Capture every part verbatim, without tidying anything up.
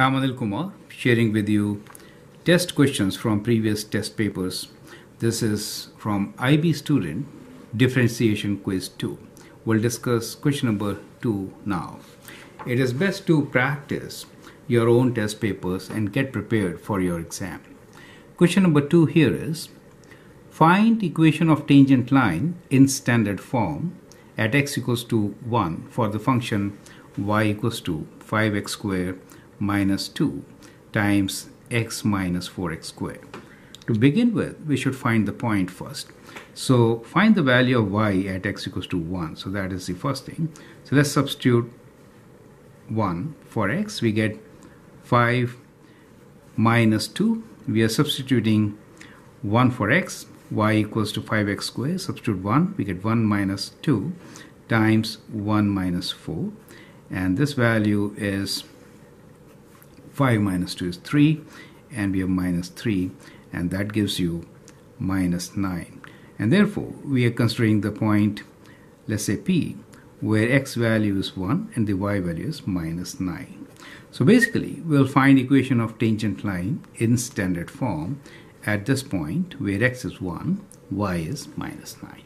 I'm Anil Kumar, sharing with you test questions from previous test papers. This is from I B student differentiation quiz two. We'll discuss question number two now. It is best to practice your own test papers and get prepared for your exam. Question number two here is, find equation of tangent line in standard form at x equals to one for the function y equals to five x square minus two times x minus four x square. To begin with, we should find the point first. So find the value of y at x equals to one. So that is the first thing. So let's substitute one for x. We get five minus two. We are substituting one for x. Y equals to five x square. Substitute one. We get one minus two times one minus four. And this value is five minus two is three, and we have minus three, and that gives you minus nine. And therefore, we are considering the point, let's say P, where x value is one and the y value is minus nine. So basically, we'll find equation of tangent line in standard form at this point where x is one, y is minus nine.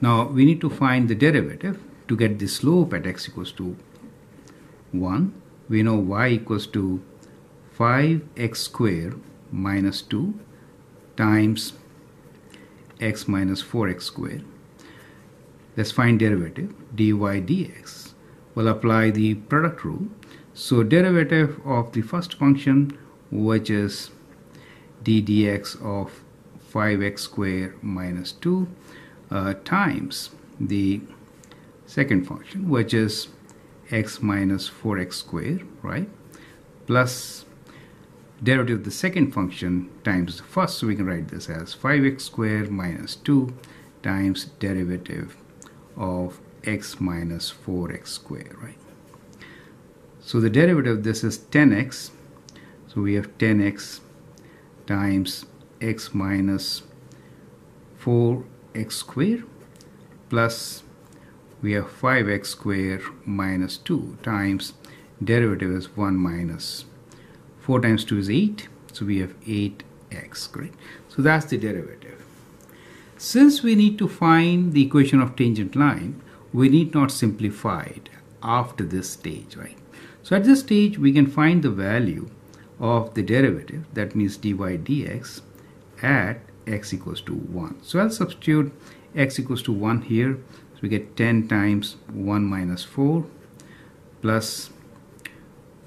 Now, we need to find the derivative to get the slope at x equals to one. We know y equals to five x square minus two times x minus four x square. Let's find derivative, dy dx. We'll apply the product rule. So derivative of the first function, which is d dx of five x square minus two uh, times the second function, which is x minus four x square, right, plus derivative of the second function times the first. So we can write this as five x square minus two times derivative of x minus four x square, right? So the derivative of this is ten x. So we have ten x times x minus four x square plus we have five x square minus two times derivative is one minus four times two is eight. So we have eight x, correct? So that's the derivative. Since we need to find the equation of tangent line, we need not simplify it after this stage, right? So at this stage, we can find the value of the derivative, that means dy dx, at x equals to one. So I'll substitute x equals to one here. We get ten times one minus four plus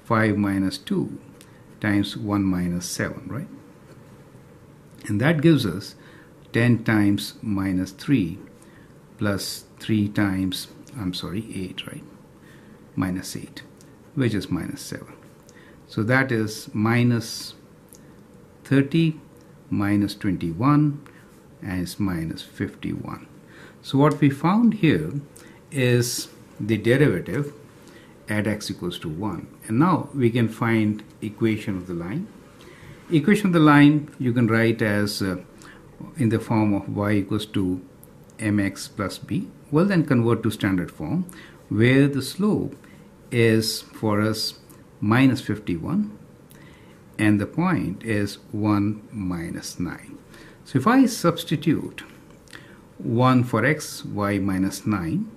five minus two times one minus seven, right? And that gives us ten times minus three plus three times, I'm sorry, eight, right? Minus eight, which is minus seven. So that is minus thirty, minus twenty-one, and it's minus fifty-one. So what we found here is the derivative at x equals to one. And now we can find equation of the line. Equation of the line you can write as uh, in the form of y equals to mx plus b. We'll then convert to standard form where the slope is for us minus fifty-one and the point is one minus nine. So if I substitute one for x, y minus nine,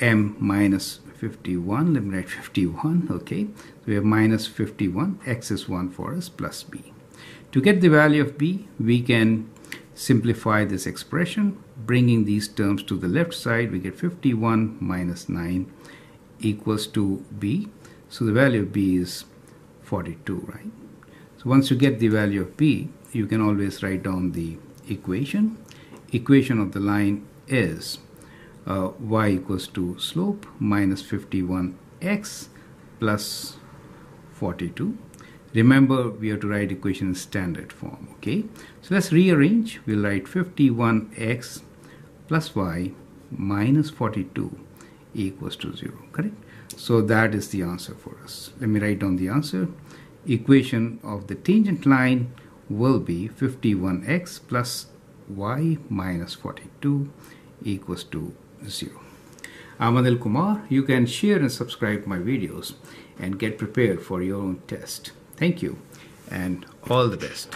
m minus fifty-one, let me write fifty-one, okay, so we have minus fifty-one, x is one for us, plus b. To get the value of b, we can simplify this expression, bringing these terms to the left side. We get fifty-one minus nine equals to b, so the value of b is forty-two, right? So once you get the value of b, you can always write down the equation. Equation of the line is uh, y equals to slope minus fifty-one x plus forty-two. Remember, we have to write equation in standard form, okay? So let's rearrange. We'll write fifty-one x plus y minus forty-two equals to zero, correct? So that is the answer for us. Let me write down the answer. Equation of the tangent line will be fifty-one x plus y minus forty-two equals to zero. I'm Anil Kumar. You can share and subscribe my videos and get prepared for your own test. Thank you and all the best.